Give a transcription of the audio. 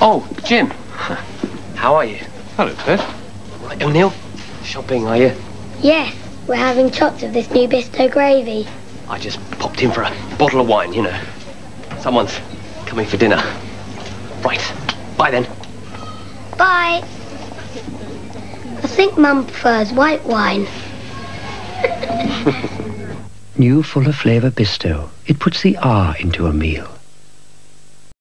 Oh, Jim. How are you? Hello, Ted. Right, O'Neill. Shopping, are you? Yes. We're having chops of this new Bisto gravy. I just popped in for a bottle of wine, you know. Someone's coming for dinner. Right. Bye, then. Bye. I think Mum prefers white wine. New Fuller Flavour Bisto. It puts the R into a meal.